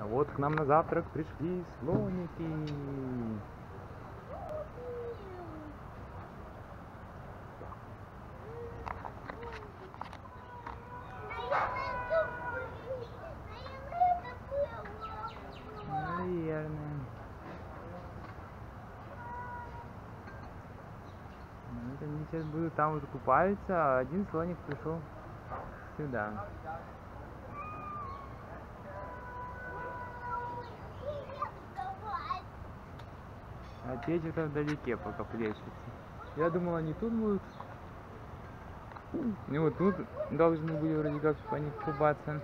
А вот к нам на завтрак пришли слоники. Они сейчас будут там вот купаются, а один слоник пришел сюда. А те где-то вдалеке пока плещутся. Я думал, они тут будут. И вот тут должны были вроде как по них купаться.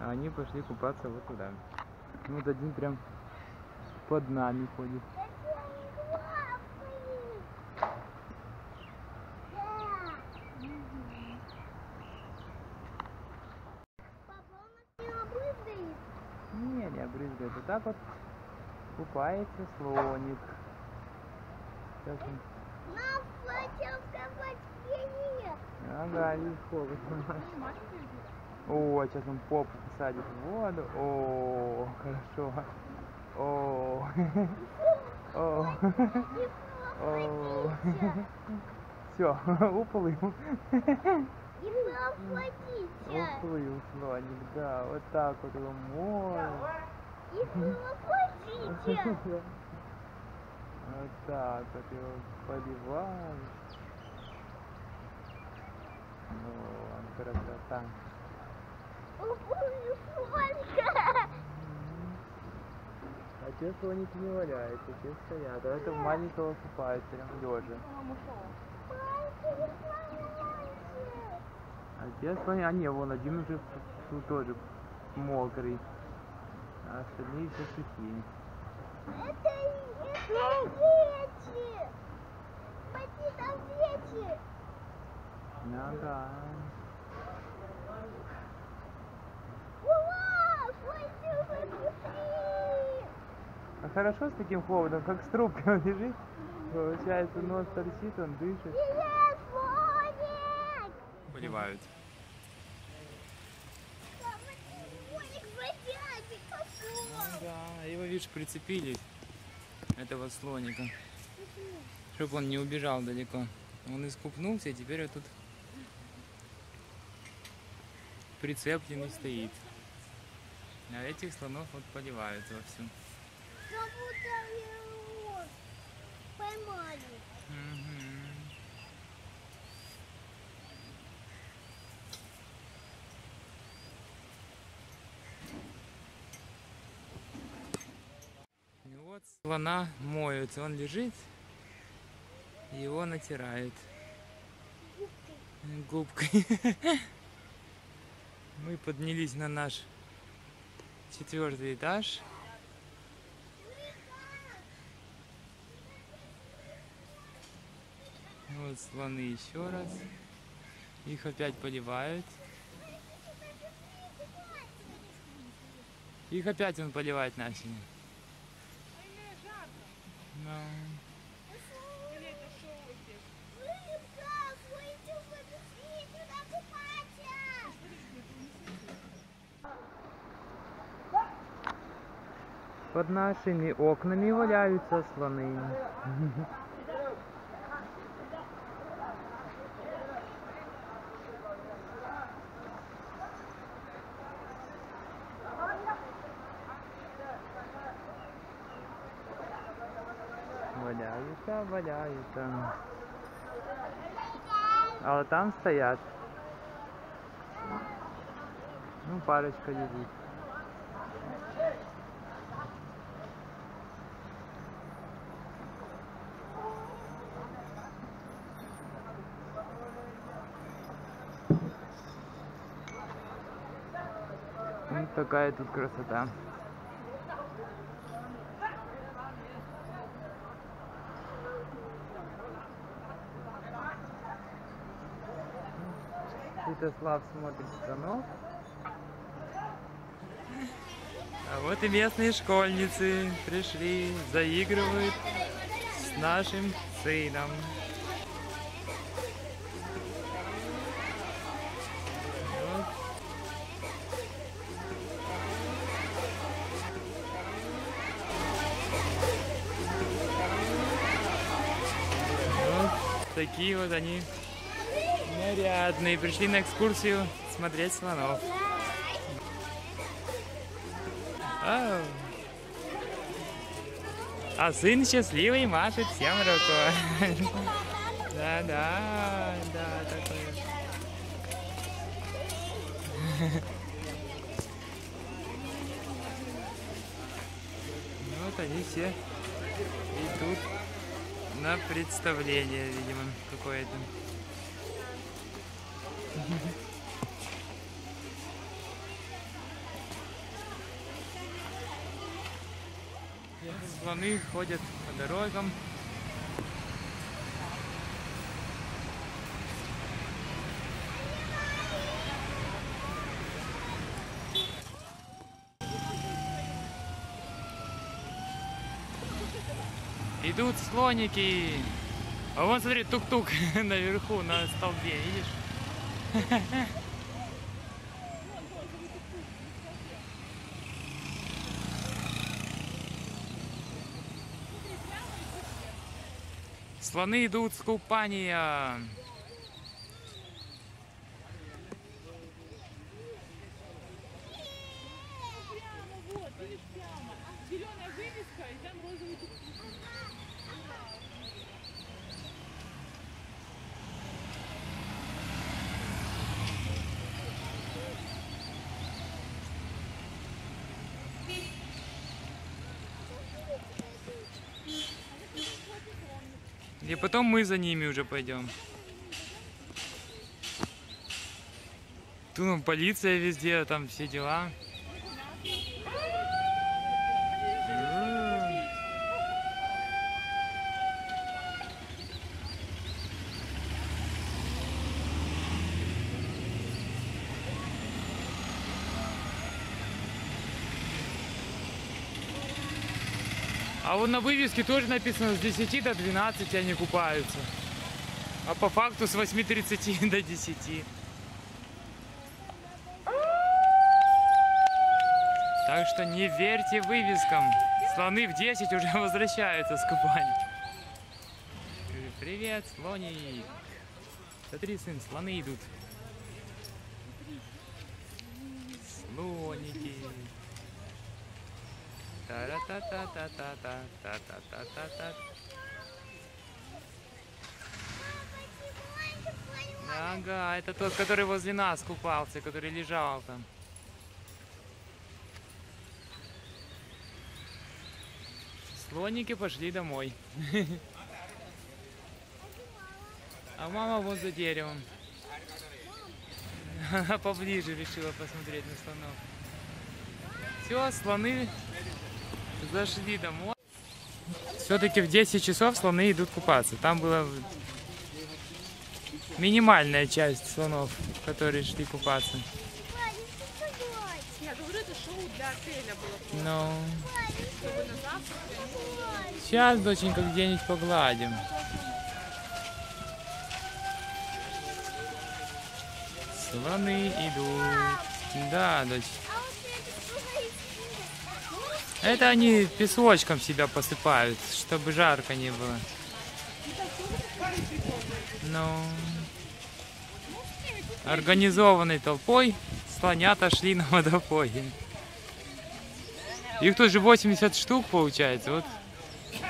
А они пошли купаться вот туда. Вот один прям под нами ходит. Брызгает. Вот так вот купается слоник. Сейчас он... Мам, хочу в кабачке нет. Ага, и холодно. О, сейчас он попу садит в воду. О, хорошо. О, о, о. Все, уплыл. Уплыл слоник, да, вот так вот его можно. И плывите! Вот так вот его поливаешь. Вон, красота. А те слоники не валяются, те стоят. А это маленького купают прям лежа. А те слоники, а не, вон один уже тоже мокрый. А остальные все сухие. Это речи! Пойди там речи! Ага. Ура! Пойди, пошли! А хорошо с таким холодом, как с трубкой он лежит. Получается, нос торчит, он дышит. Привет, слоник! Поливают. Да, его, видишь, прицепили, этого слоника, чтобы он не убежал далеко. Он искупнулся, и теперь вот тут прицеплен и стоит. А этих слонов вот поливают вовсю. Как будто его поймали. Слона моют, он лежит, его натирают губкой. Мы поднялись на наш 4-й этаж. Вот слоны еще раз. Их опять поливают. Их опять он поливать начал. Под нашими окнами валяются слоны. Валяются, валяются. А вот там стоят. Ну, парочка лежит. Вот такая тут красота. Ярослав смотрит станок. А вот и местные школьницы пришли, заигрывают с нашим сыном. Вот. такие вот они нарядные. Пришли на экскурсию смотреть слонов. А сын счастливый машет всем рукой. Да, такой. Вот они все идут на представление, видимо, какое-то. Слоны ходят по дорогам. Идут слоники. А вон, смотри, тук-тук наверху на столбе, видишь? Слоны идут с купания. И потом мы за ними уже пойдем. Тут ну, полиция везде, там все дела. А вот на вывеске тоже написано, с 10 до 12 они купаются. А по факту с 8:30 до 10. Так что не верьте вывескам. Слоны в 10 уже возвращаются с купания. Привет, слоник. Смотри, сын, слоны идут. Слоники. Та-та-та-та-та-та-та-та-та-та. Ага, это тот, который возле нас купался, который лежал там. Слоники пошли домой. А мама вон за деревом. Она поближе решила посмотреть на слонов. Все, слоны зашли домой. Все-таки в 10 часов слоны идут купаться. Там была минимальная часть слонов, которые шли купаться. Я говорю, это шоу для отеля было. Ну. Сейчас, доченька, где-нибудь погладим. Слоны идут. Да, дочь. Это они песочком себя посыпают, чтобы жарко не было. Но организованной толпой слонята шли на водопое. Их тут же 80 штук получается. Вот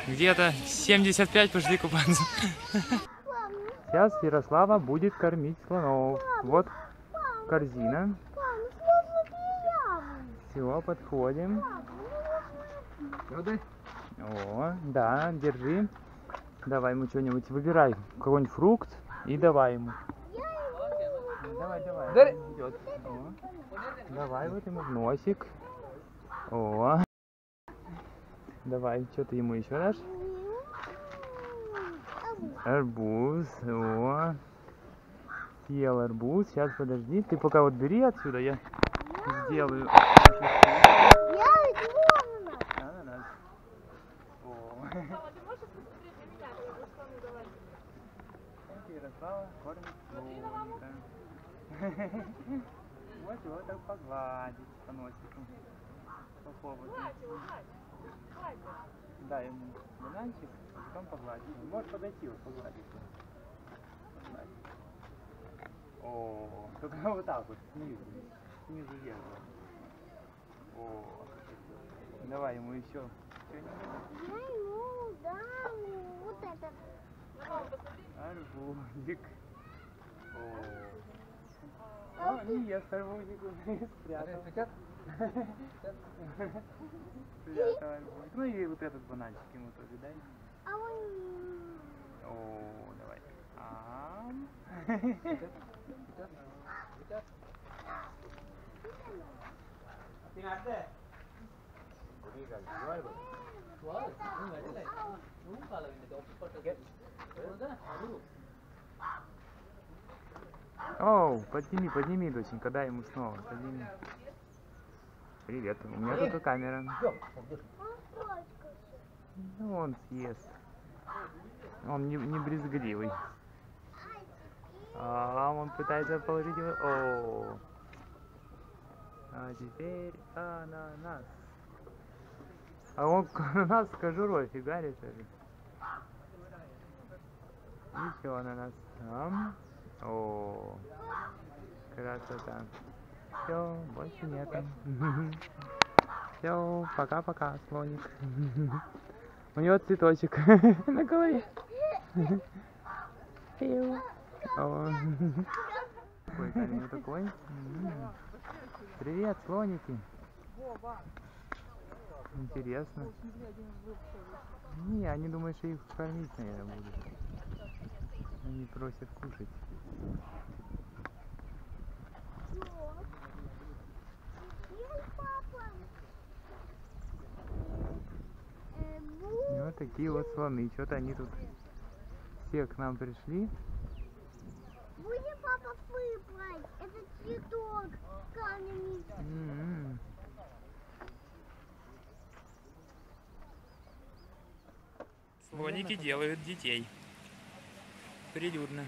где-то 75 пошли купаться. Сейчас Ярослава будет кормить слонов. Вот корзина. Все, подходим. О, да, держи. Давай ему что-нибудь, выбирай какой-нибудь фрукт и давай ему. Давай. О, давай вот ему в носик. О, давай, что ты ему еще дашь? Арбуз. О, съел арбуз. Сейчас подожди, ты пока вот бери отсюда, я сделаю. Ярослава кормит слоника. Вот его так погладить по носику. По поводу. Дай ему бананчик, а потом погладить. Может подойти, вот погладить. О, только вот так вот, снизу. Снизу вверх. О, давай ему еще. Ну, да, вот этот. Арбузик. О, не ест арбузик, уже спрятал. Спрятал арбузик. Ну и вот этот бананчик ему тоже дай. О, давай. Оу, подними, доченька, дай ему снова, подними. Привет, у меня только камера. Ну, он съест. Он не брезгливый. А он пытается положить его. О. А теперь ананас. А он ананас с кожурой фигарит. Еще ананас там. О. Красота. Все, больше нет. Все, пока-пока, слоник. У него цветочек на голове. Такой. Привет, слоники. Интересно. Не, они думают, что их кормить, наверное, будут. Они просят кушать. Вот такие вот слоны. Что-то они тут все к нам пришли. Будем, папа, выбрать этот цветок камень. Слоники делают детей. Прилюдно.